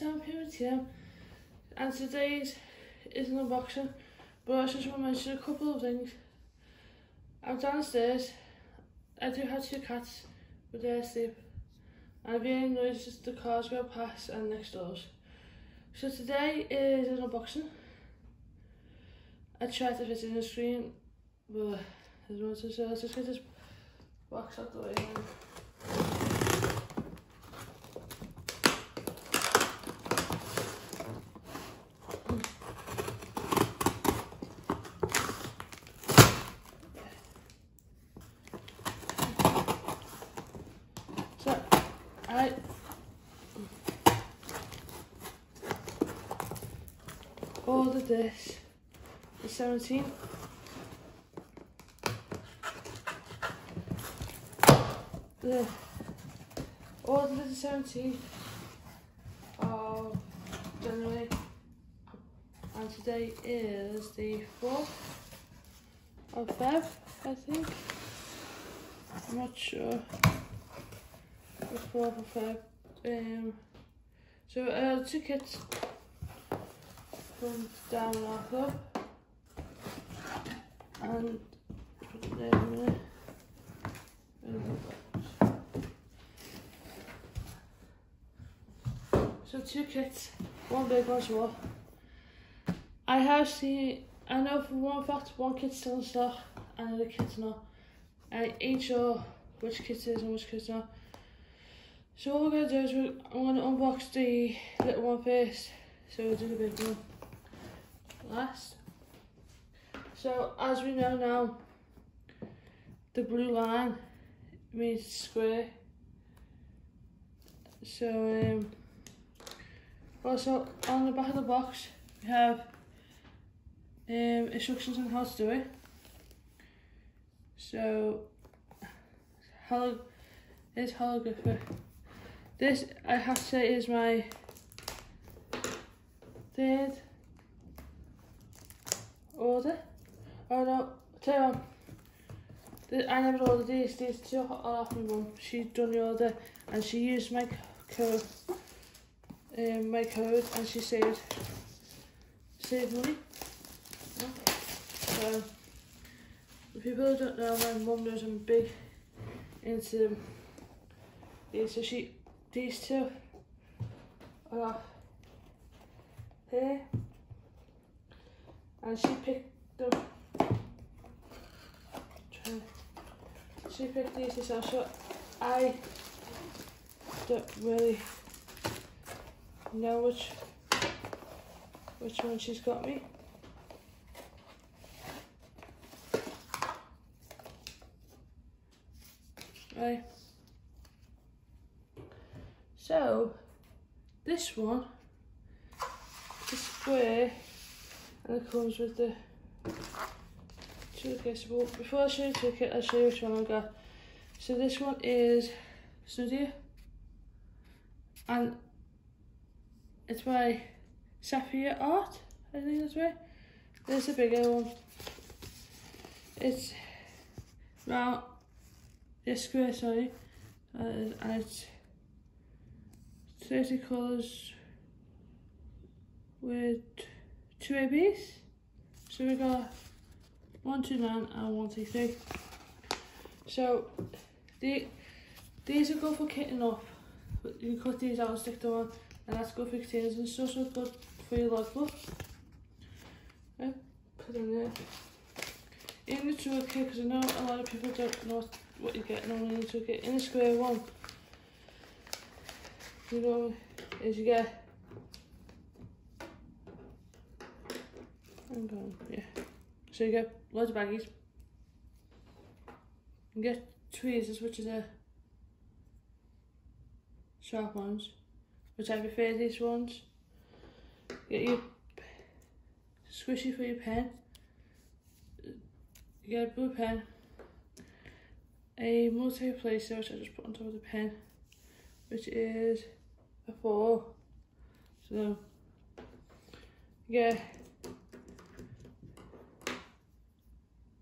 staan. And today's is an unboxing, but I just want to mention a couple of things. I'm downstairs. I do have two cats, but they're asleep. And I've been annoyed as the cars go past and next doors. So today is an unboxing. I tried to fit in the screen, but there's one, so let's just get this box out the way now. Ordered this for £17. Ordered the 17th of January, and today is the 4th of Feb, I think. I'm not sure. The 4th of Feb. So two kits from Diamond Art Club, and put it in there. So two kits, one big, one small. I know for one fact one kit's still in stock and the other kit's not. I ain't sure which kit is and which kit's not. So what we're going to do is I'm going to unbox the little one first, so we'll do the big one last. So as we know now, the blue line means square. So also on the back of the box we have instructions on how to do it. So it's holographic. This, I have to say, is my third order. Oh no, tell you, I never ordered these. These two are off my mum. She's done the order and she used my code. My code, and she saved money. So if people don't know, my mum knows I'm big into these. So these two are off here, and she picked these herself, so I don't really know which one she's got me. Right. So this one is square and it comes with the two kits. Well, before I show you the kit, I'll show you which one I got. So this one is Snow Deer, and it's by Sapphire Art, I think that's right. There's the bigger one. It's round, it's square, sorry, and it's 30 colours with two ABs. So we got 129 and 133. So these are good for kitting up. You can cut these out and stick them on, and that's good for containers and stuff, so good for your logbook. Right, put them there. In the toolkit, because I know a lot of people don't know what you're getting on in the toolkit. In the square one, you know, is you get, so you get loads of baggies. You get tweezers, which are the sharp ones, which I prefer these ones. You get your squishy for your pen. You get a blue pen, a multi-placer, which I just put on top of the pen, which is a 4. So you get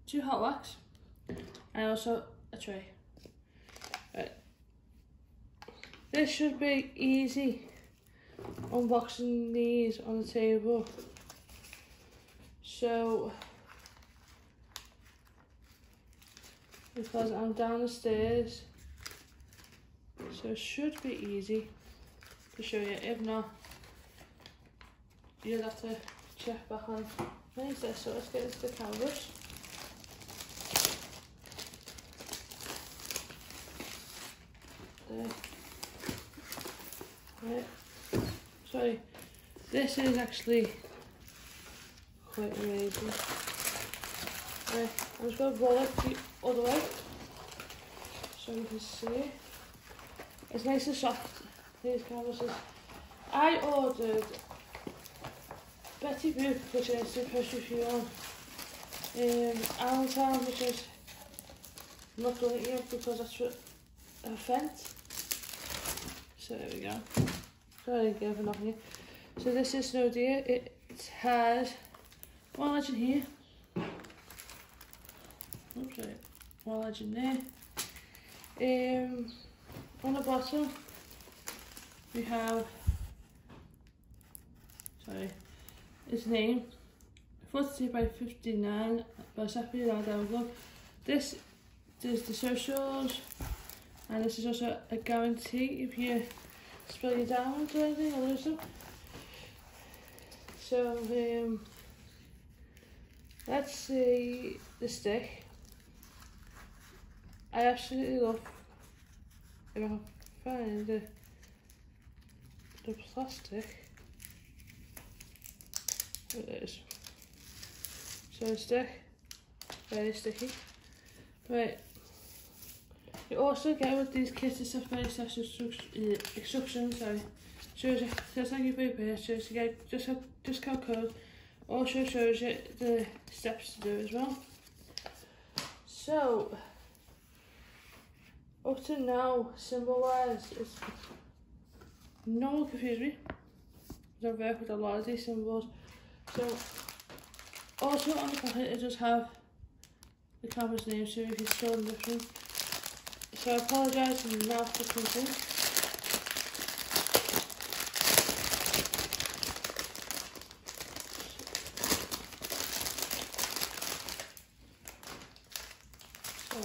two hot wax and also a tray. Right. This should be easy unboxing these on the table. So, because I'm down the stairs, so it should be easy to show you. If not, you'll have to check back on later. So let's get into the canvas. Right. Sorry, this is actually quite amazing. Right, I'm just going to roll it the other way so you can see. It's nice and soft, these canvases. I ordered Betty Boop, which is the pressure fuel, Allentown, which is not going to eat because that's a fence. So there we go. Sorry, giving up here. So this is Snow Deer. It has one legend here. Oops, right. One legend there. On the bottom we have, sorry, its name, 42 by 59 by Sapphire Art. This is the socials. And this is also a guarantee if you spill your diamonds or anything, or lose them. So, let's see the stick. I absolutely love, if I can find the plastic. There it is. So the stick, very sticky. Right. You also get with these kits and stuff very special instructions, sorry. So thank you for your purchase. You get just a discount code. Also shows you the steps to do as well. So up to now, symbol wise, no one confused me. I work with a lot of these symbols. So also on the pocket it does have the camera's name, so if you're still in the room. So I apologise now for something. So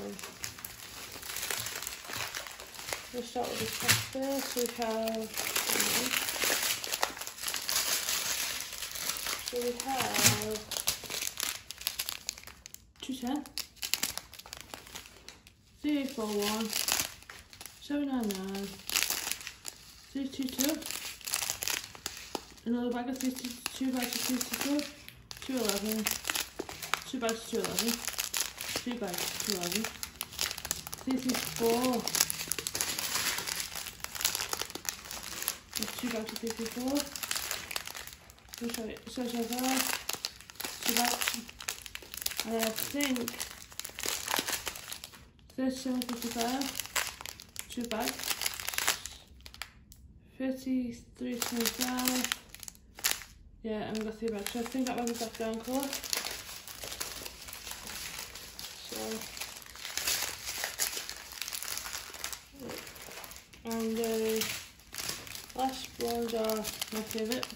we'll start with the top first. So we have 210. 3841, 799, 322, another bag of 32 bags of 32, 211, 2 bags of 211, 3 bags of 211, 334, 2 bags of 334, I'm sorry, 775, 2 bags, and I think 37.55, 2 bags, 53.25, yeah, and we got 3 bags, so I think that one is back down colour. So, and the last ones are my favourite,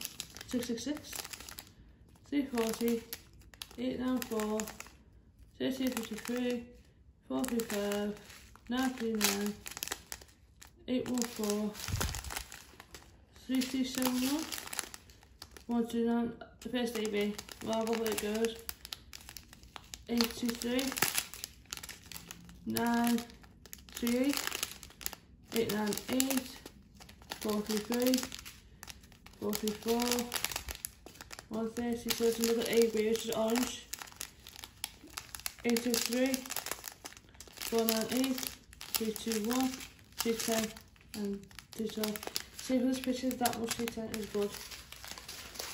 666, 340, 894, 1353, 435, 939, 814, 3271, 129, the first AB, wherever it goes, 823, 938, 898, 433, 434, 130, so it's another AB, which is orange, 823, 498, 321, 310, and 312. See for this picture, that much 310 is good.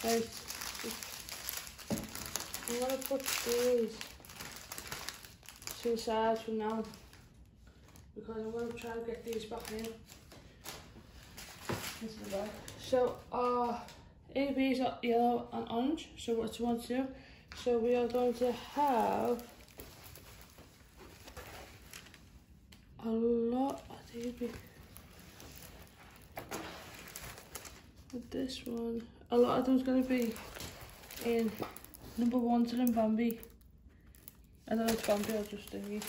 Right. I'm going to put these to the side for now because I'm going to try and get these back in. Into the bag. So our ABs are yellow and orange, so what's 1, 2. So we are going to have a lot of these. with this one. A lot of them's going to be in number ones are in Bambi. I don't know if Bambi or just thingy.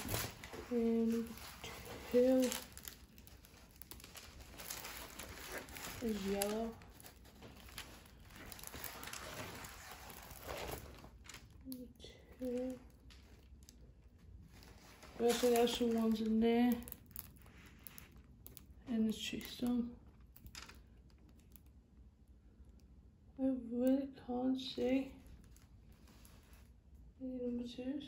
Two is yellow. Two. We also have some ones in there. In the system. I really can't see any number twos.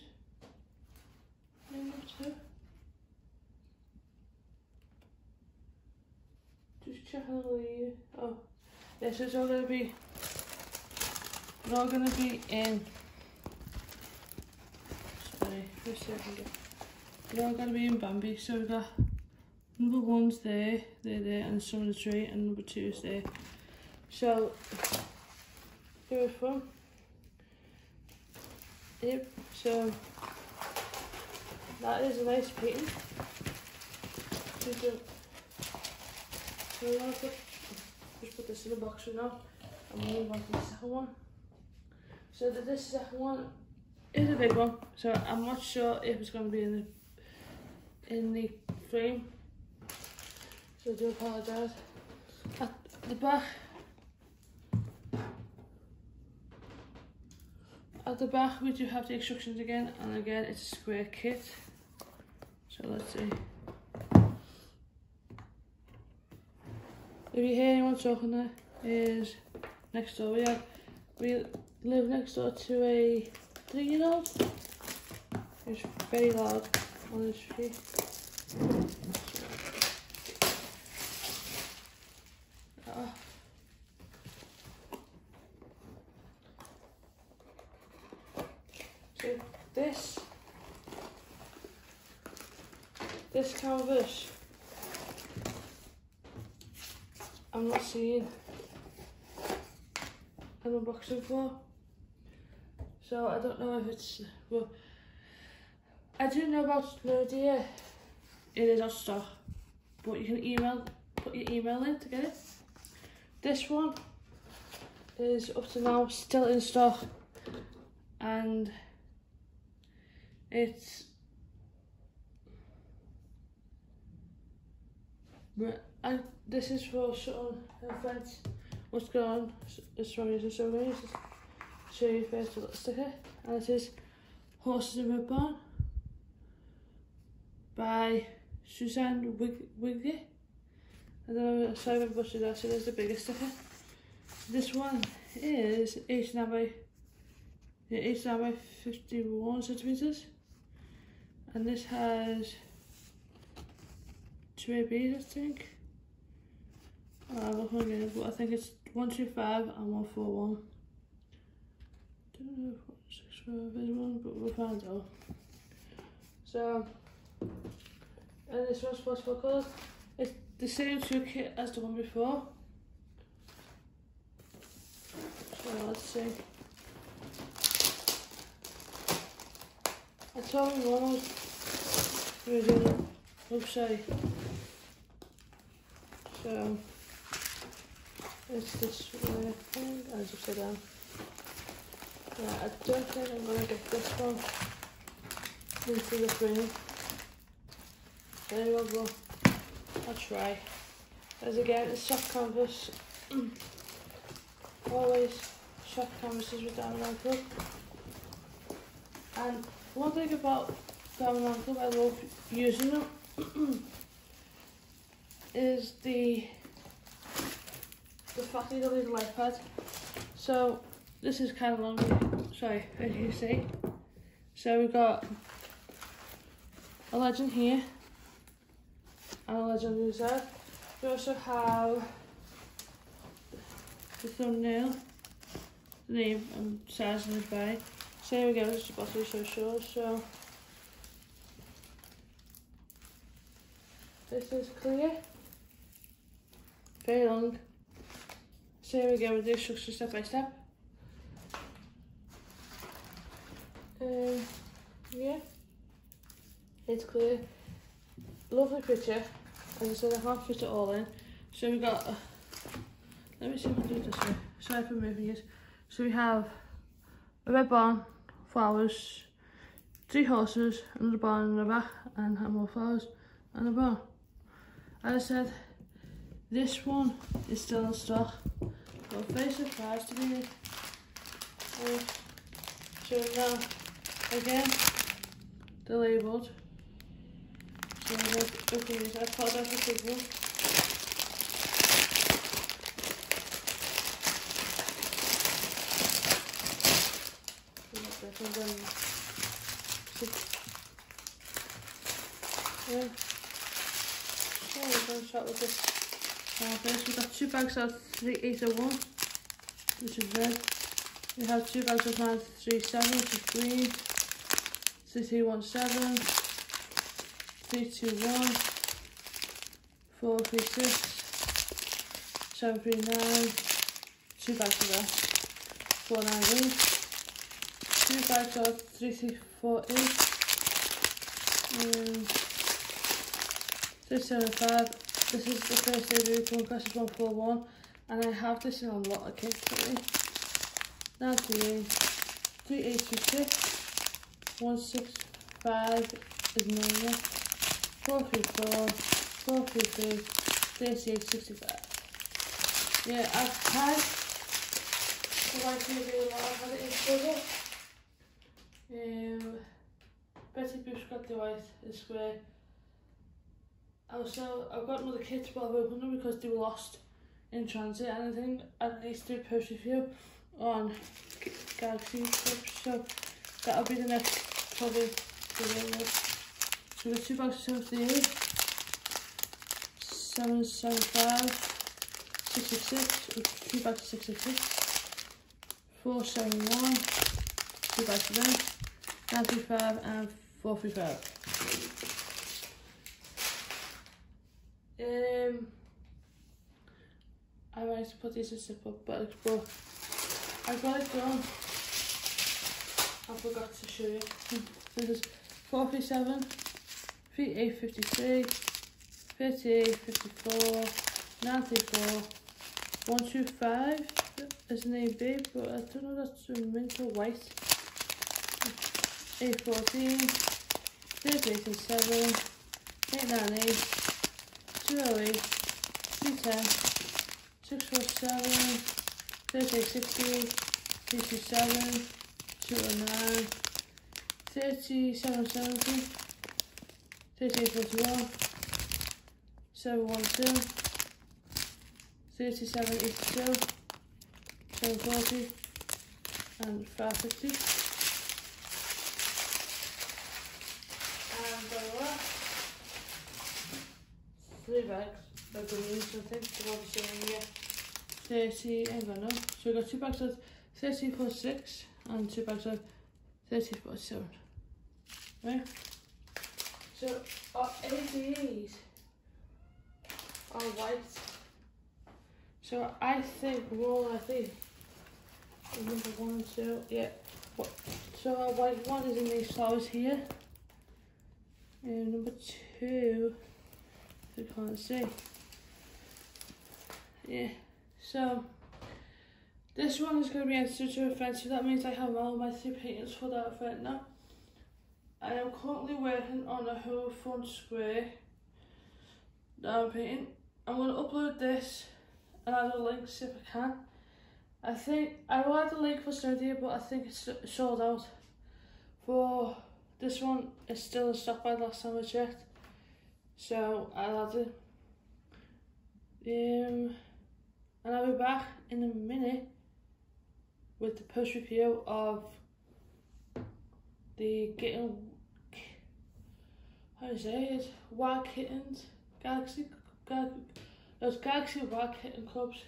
Any number two? Just check over here. Oh, this is all gonna be. They're all gonna be in. Sorry, just a second. They're all gonna be in Bambi. So we've got number one's there, they're there, and some in the tree, and number two's there. So here it's from. Yep. So that is a nice painting. So I'm gonna just put this in the box for now, and we'll move on to the second one. So this second one is a big one. So I'm not sure if it's gonna be in the frame. So I do apologise. At the back, we do have the instructions again, and again it's a square kit. So let's see. If you hear anyone talking, there is next door. We live next door to a 3-year-old. It's very loud on the street. So this canvas, I'm not seeing an unboxing for, so I don't know if it's, well, I do know about Snow Deer. It is on stock, but you can put your email in to get it. This one is up to now still in stock, and it's, and this is for showing her friends what's going on, it's wrong. So I'm going to show you first the little sticker, and it is Horses in Ribbon by Suzanne Wiggy. I don't know, sorry if I butchered that, so there's the biggest sticker. This one is 8 by 51 centimetres. And this has 2 ABs, I think. I think it's 125 and 141. I don't know if 165 is one, but we'll find out. So, and this one's possible colours. It's the same two kit as the one before. So let's see. I told you oops, sorry. So it's this way, I just sit down. Yeah, I don't think I'm gonna get this one into the frame. There you go. I'll try. As again, it's soft canvas. Always soft canvases with Diamond Art Club. And one thing about Diamond Art Club, I love using them, is the fact that you don't need a light pad. So this is kind of long. Sorry, as you see. So we've got a legend here. And a legend on the side. We also have the thumbnail, the name and size and the body. So here we go, this is about to be so short. So this is clear, very long. So here we go with the instructions step by step. Yeah, it's clear. Lovely picture, as I said, I can't fit it all in. So we've got Let me see if I do this way. Sorry for moving it. So we have a red barn, flowers, 3 horses, another barn in the back, and have more flowers and a barn. As I said, this one is still in stock. I'm very surprised to be here. So now, again, they're labelled. So I'm going to cut out the big one. So we're going to start with this. First we've got 2 bags of 3801, which is red. We have 2 bags of 937, which is green. 3317, 321, 436, 739, 2 bags of that, 498. 2 bags of 3348 and 375. This is the first day we come across 141, and I have this in a lot of kits lately. Now green, 3826, 165 is normal, 434, 433, 3865. Yeah, I've had the like do a lot of it in struggle. Betty Boop's got the white and square. Also, I've got another kit, but I've opened them because they were lost in transit, and I think at least do post review on Galaxy Clips, so that'll be the next probably video. So we've got 2 boxes of 78, 775, 666, 2 bags of 666, 471, 2 bags of them, 935 and 435. I might put these in zip up bags, but I got it done. I forgot to show you. This is 437, 3853, 3854, 94, 125 is an AB, but I don't know that's a mint or white. 814, 3887, 898, 208, 210, 647, 3860, 327, 209, 3770, 3841, 712, 3782, 740, and 550. Bags, like the leaves, I think they're all the same here. 30, I don't know. So we got 2 bags of 3046 and 2 bags of 3047. Right? So our ABs are white. So I think roll, I think number 1 and 2. Yeah. So our white one is in these flowers here. And number 2. I can't see. Yeah, so this one is going to be entered to a friend, so that means I have all my 3 paintings for that event now. I am currently working on a whole front square that I'm painting. I'm going to upload this and add the links if I can. I think I will add the link for Snow Deer, but I think it's sold out. For this one, it's still in stock by last time I checked. So I'll add it, and I'll be back in a minute with the post review of the kitten, how do you say it, Wild Kittens, Galaxy Wild Kitten Clubs.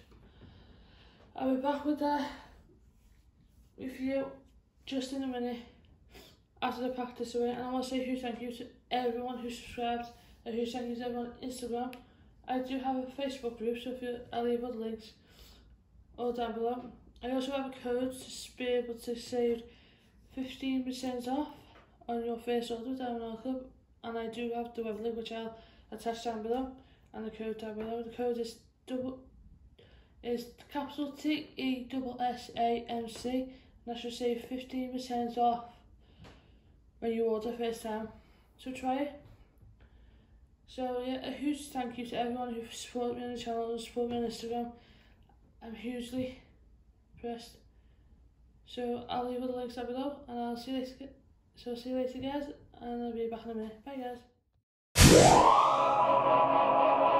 I'll be back with that review just in a minute after I pack this away, and I want to say a huge thank you to everyone who subscribed. I who sent you on Instagram. I do have a Facebook group, so if you, I'll leave all the links all down below. I also have a code to be able to save 15% off on your first order with Diamond Art Club, and I do have the web link which I'll attach down below and the code down below. The code is double is capital TESSAMC, and I should save 15% off when you order first time. So try it. So yeah, a huge thank you to everyone who supported me on the channel and supported me on Instagram. I'm hugely impressed. So I'll leave all the links down below, and I'll see you later. So see you later, guys, and I'll be back in a minute. Bye, guys.